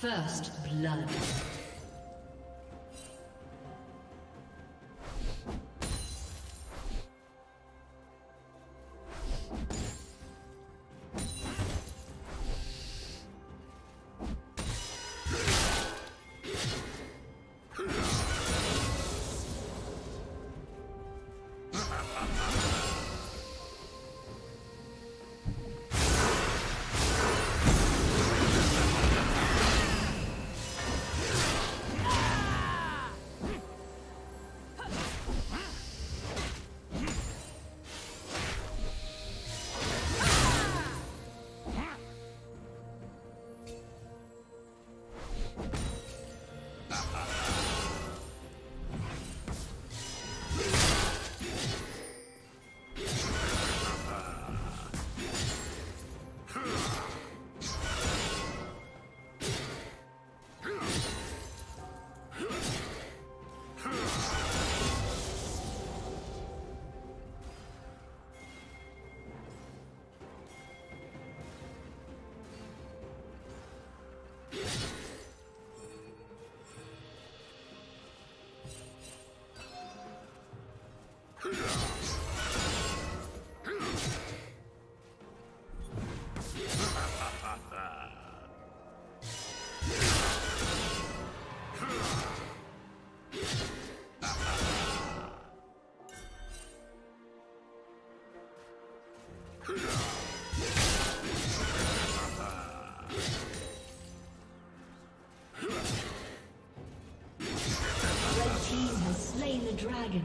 First blood. Dragon.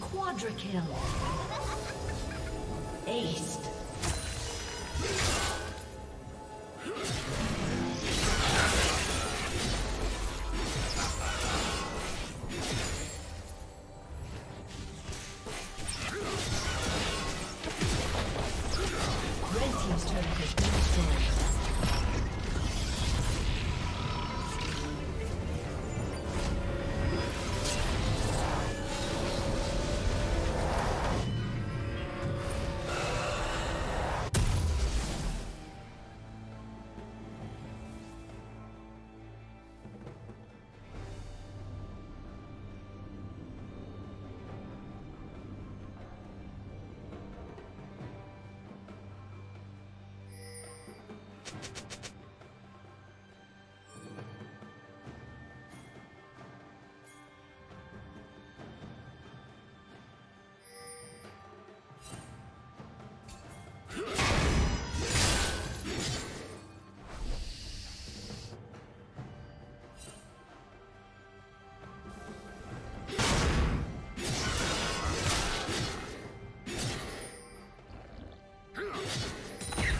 Quadra kill. Aced.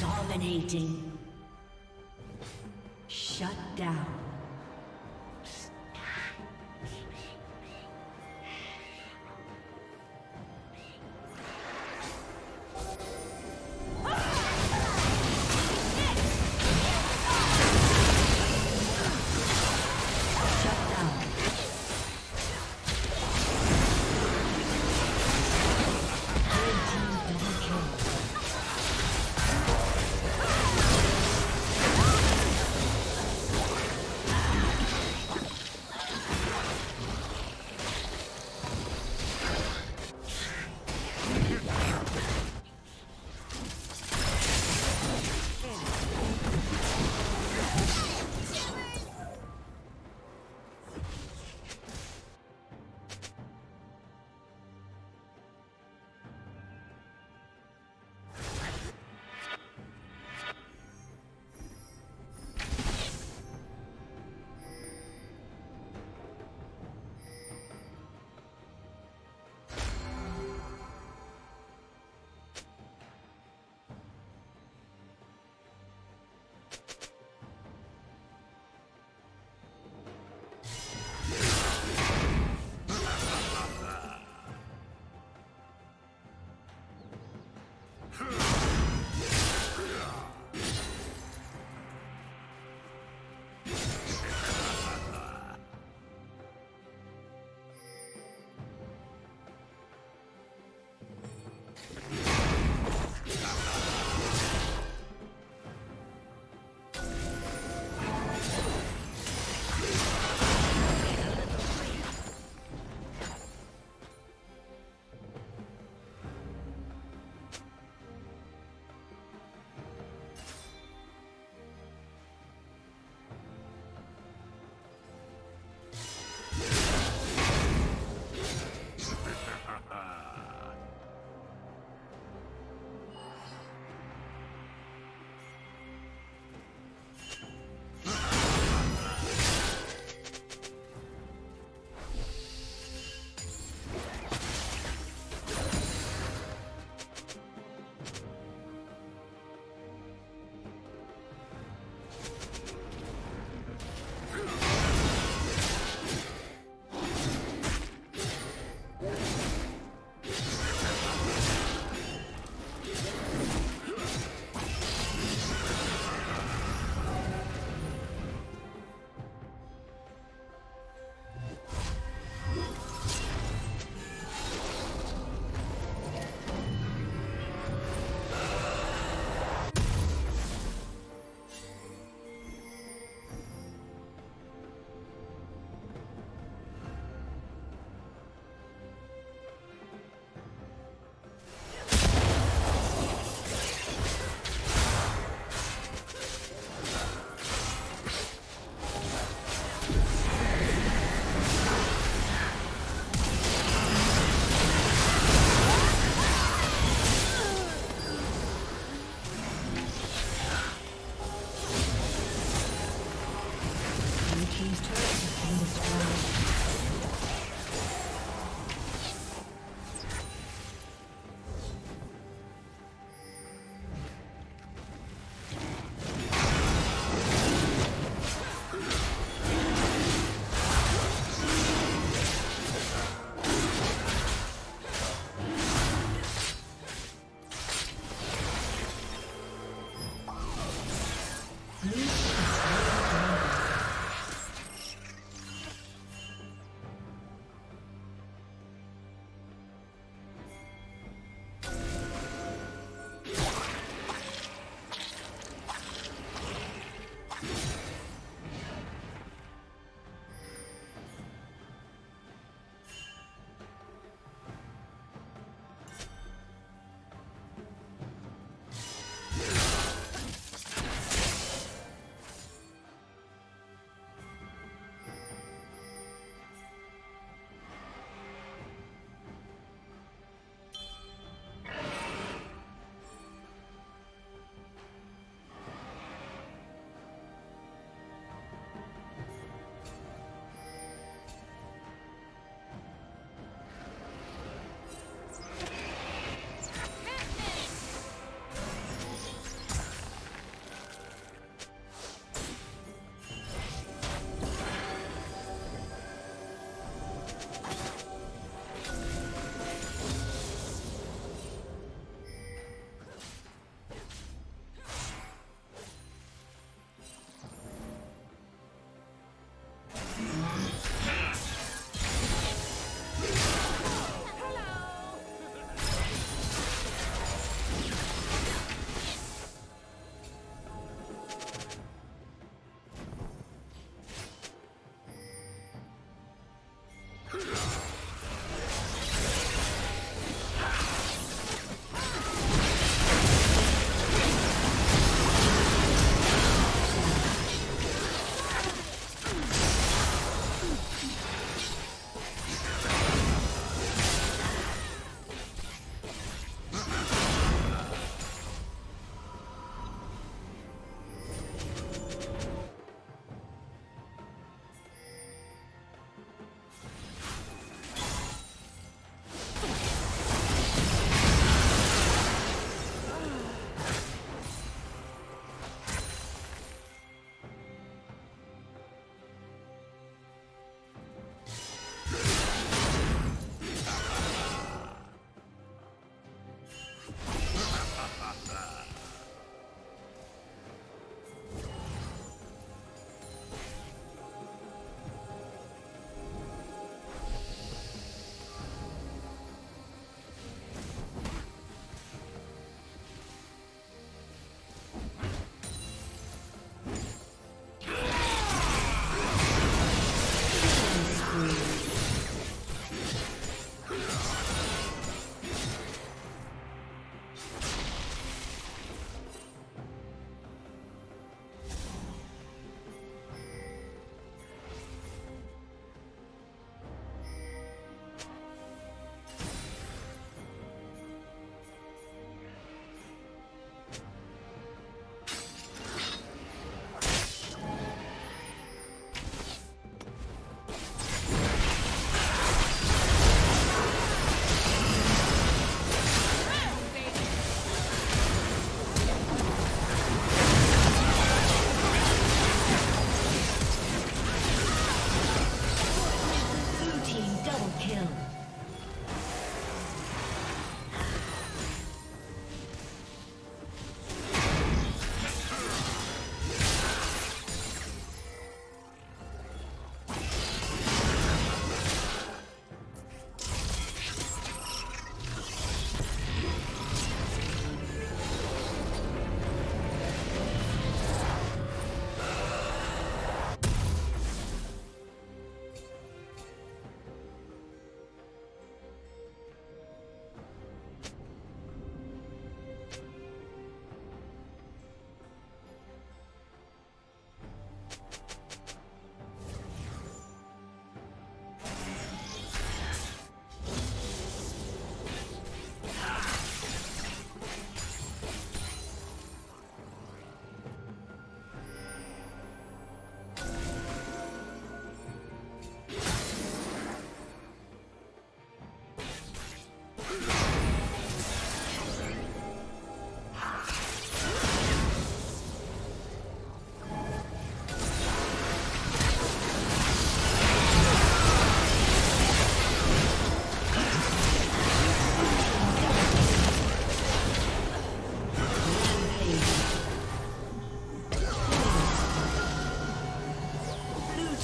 Dominating. Shut down.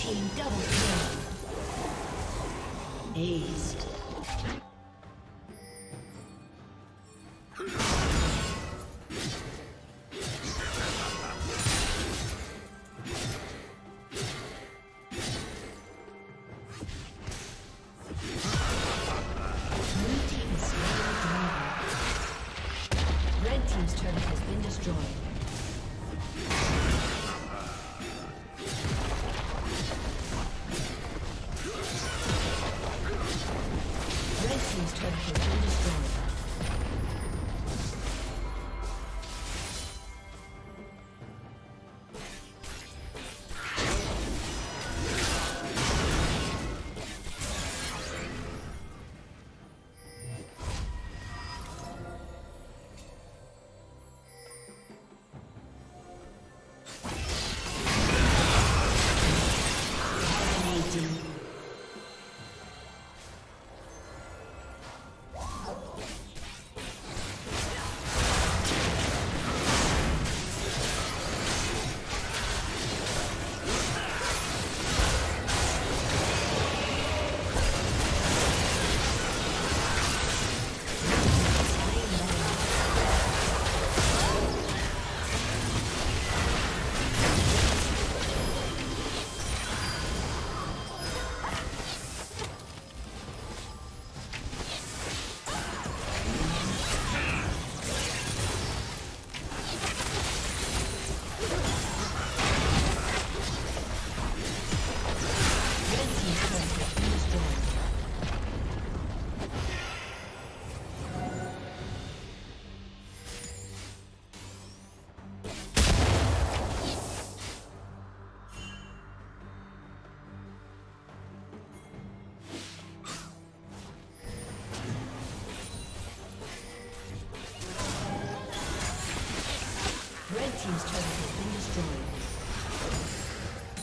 team double kill. Aced.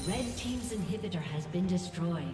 Red team's inhibitor has been destroyed.